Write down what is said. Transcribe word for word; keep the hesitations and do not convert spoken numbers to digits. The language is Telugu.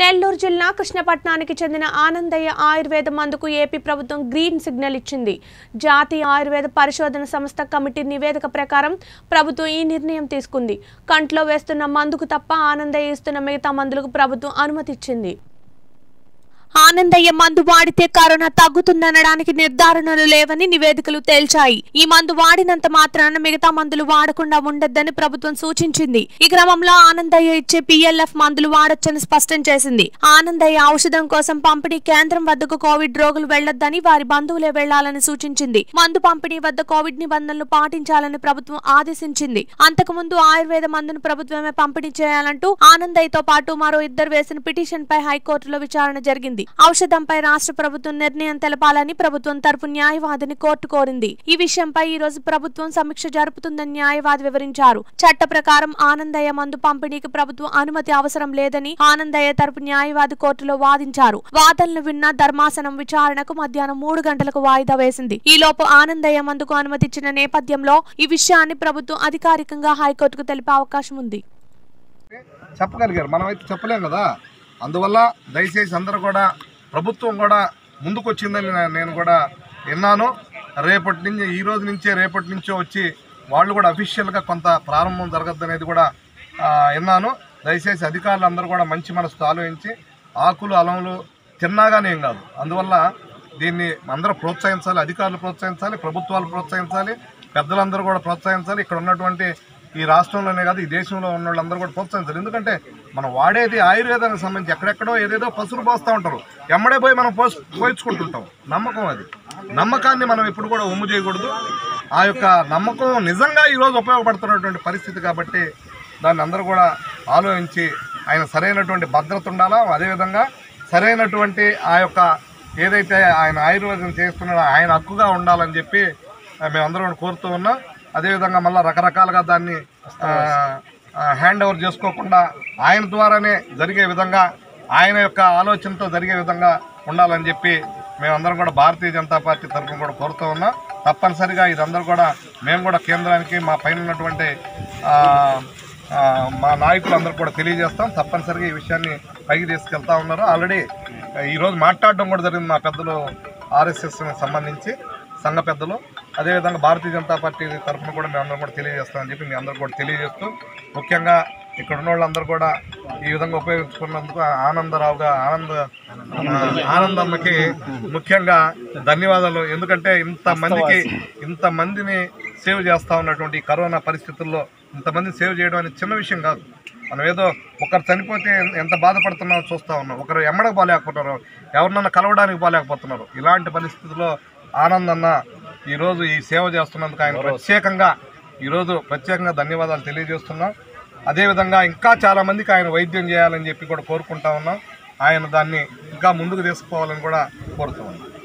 నెల్లూరు జిల్లా కృష్ణపట్నానికి చెందిన ఆనందయ్య ఆయుర్వేద మందుకు ఏపీ ప్రభుత్వం గ్రీన్ సిగ్నల్ ఇచ్చింది. జాతీయ ఆయుర్వేద పరిశోధన సంస్థ కమిటీ నివేదిక ప్రకారం ప్రభుత్వం ఈ నిర్ణయం తీసుకుంది. కంట్లో వేస్తున్న మందుకు తప్ప ఆనందయ్య ఇస్తున్న మిగతా మందులకు ప్రభుత్వం అనుమతి ఇచ్చింది. ఆనందయ్య మందు వాడితే కరోనా తగ్గుతుందనడానికి నిర్ధారణలు లేవని నివేదికలు తేల్చాయి. ఈ మందు వాడినంత మాత్రాన మిగతా మందులు వాడకుండా ఉండొద్దని ప్రభుత్వం సూచించింది. ఈ క్రమంలో ఆనందయ్య ఇచ్చే పీఎల్ఎఫ్ మందులు వాడొచ్చని స్పష్టం చేసింది. ఆనందయ్య ఔషధం కోసం పంపిణీ కేంద్రం వద్దకు కోవిడ్ రోగులు వెళ్లొద్దని, వారి బంధువులే వెళ్లాలని సూచించింది. మందు పంపిణీ వద్ద కోవిడ్ నిబంధనలు పాటించాలని ప్రభుత్వం ఆదేశించింది. అంతకుముందు ఆయుర్వేద మందును ప్రభుత్వమే పంపిణీ చేయాలంటూ ఆనందయ్యతో పాటు మరో ఇద్దరు వేసిన పిటిషన్పై హైకోర్టులో విచారణ జరిగింది. ఔషధంపై రాష్ట్ర ప్రభుత్వం నిర్ణయం తెలపాలని ప్రభుత్వం తరపు న్యాయవాదిని కోర్టు కోరింది. ఈ విషయంపై ఈ రోజు ప్రభుత్వం సమీక్ష జరుపుతుందని న్యాయవాది వివరించారు. చట్ట ప్రకారం ఆనందయ్య మందు పంపిణీకి ప్రభుత్వం అనుమతి అవసరం లేదని ఆనందయ్య తరపు న్యాయవాది కోర్టులో వాదించారు. వాదనలు విన్న ధర్మాసనం విచారణకు మధ్యాహ్నం మూడు గంటలకు వాయిదా వేసింది. ఈలోపు ఆనందయ్య మందుకు అనుమతి ఇచ్చిన నేపథ్యంలో ఈ విషయాన్ని ప్రభుత్వం అధికారికంగా హైకోర్టుకు తెలిపే అవకాశం ఉంది. అందువల్ల దయచేసి అందరూ కూడా ప్రభుత్వం కూడా ముందుకొచ్చిందని నేను కూడా విన్నాను. రేపటి నుంచి ఈ రోజు నుంచే రేపటి నుంచో వచ్చి వాళ్ళు కూడా అఫీషియల్గా కొంత ప్రారంభం జరగద్దు అనేది కూడా విన్నాను. దయచేసి అధికారులు అందరూ కూడా మంచి మనసుతో ఆలోచించి ఆకులు అలములు తిన్నాగానే ఏం కాదు. అందువల్ల దీన్ని అందరూ ప్రోత్సహించాలి, అధికారులు ప్రోత్సహించాలి, ప్రభుత్వాలు ప్రోత్సహించాలి, పెద్దలందరూ కూడా ప్రోత్సహించాలి. ఇక్కడ ఉన్నటువంటి ఈ రాష్ట్రంలోనే కాదు ఈ దేశంలో ఉన్న వాళ్ళందరూ కూడా ప్రోత్సహించారు. ఎందుకంటే మనం వాడేది ఆయుర్వేదానికి సంబంధించి ఎక్కడెక్కడో ఏదేదో పసులు పోస్తూ ఉంటారు, ఎమ్మడే పోయి మనం పోస్ పోయించుకుంటుంటాం. నమ్మకం, అది నమ్మకాన్ని మనం ఎప్పుడు కూడా ఒమ్ము చేయకూడదు. ఆ యొక్క నమ్మకం నిజంగా ఈరోజు ఉపయోగపడుతున్నటువంటి పరిస్థితి కాబట్టి దాన్ని అందరూ కూడా ఆలోచించి ఆయన సరైనటువంటి భద్రత ఉండాలా, అదేవిధంగా సరైనటువంటి ఆ యొక్క ఏదైతే ఆయన ఆయుర్వేదం చేస్తున్నాడో ఆయన హక్కుగా ఉండాలని చెప్పి మేమందరూ కూడా కోరుతూ ఉన్నాం. అదేవిధంగా మళ్ళీ రకరకాలుగా దాన్ని హ్యాండ్ ఓవర్ చేసుకోకుండా ఆయన ద్వారానే జరిగే విధంగా, ఆయన యొక్క ఆలోచనతో జరిగే విధంగా ఉండాలని చెప్పి మేమందరం కూడా భారతీయ జనతా పార్టీ తరఫున కూడా కోరుతూ ఉన్నాం. తప్పనిసరిగా ఇదందరూ కూడా మేము కూడా కేంద్రానికి మా పైన ఉన్నటువంటి మా నాయకులందరూ కూడా తెలియజేస్తాం. తప్పనిసరిగా ఈ విషయాన్ని పైకి తీసుకెళ్తా ఉన్నారు. ఆల్రెడీ ఈరోజు మాట్లాడడం కూడా జరిగింది మా పెద్దలు ఆర్ఎస్ఎస్కి సంబంధించి సంఘ పెద్దలు. అదేవిధంగా భారతీయ జనతా పార్టీ తరఫున కూడా మేము అందరం కూడా తెలియజేస్తామని చెప్పి మీ అందరూ కూడా తెలియజేస్తూ, ముఖ్యంగా ఇక్కడ ఉన్న వాళ్ళందరూ కూడా ఈ విధంగా ఉపయోగించుకున్నందుకు ఆనందరావుగా ఆనంద ఆనందమ్మకి ముఖ్యంగా ధన్యవాదాలు. ఎందుకంటే ఇంతమందికి ఇంతమందిని సేవ్ చేస్తూ ఉన్నటువంటి ఈ కరోనా పరిస్థితుల్లో ఇంతమందిని సేవ్ చేయడం అనేది చిన్న విషయం కాదు. మనం ఏదో ఒకరు చనిపోతే ఎంత బాధపడుతున్నారో చూస్తూ ఉన్నాం, ఒకరు ఎమ్మడకు పోలేకపోతున్నారు, ఎవరినన్నా కలవడానికి పోలేకపోతున్నారు. ఇలాంటి పరిస్థితుల్లో ఆనందన్న ఈరోజు ఈ సేవ చేస్తున్నందుకు ఆయన ప్రత్యేకంగా ఈరోజు ప్రత్యేకంగా ధన్యవాదాలు తెలియజేస్తున్నాం. అదేవిధంగా ఇంకా చాలామందికి ఆయన వైద్యం చేయాలని చెప్పి కూడా కోరుకుంటా ఉన్నాం. ఆయన దాన్ని ఇంకా ముందుకు తీసుకుపోవాలని కూడా కోరుతూ ఉన్నాం.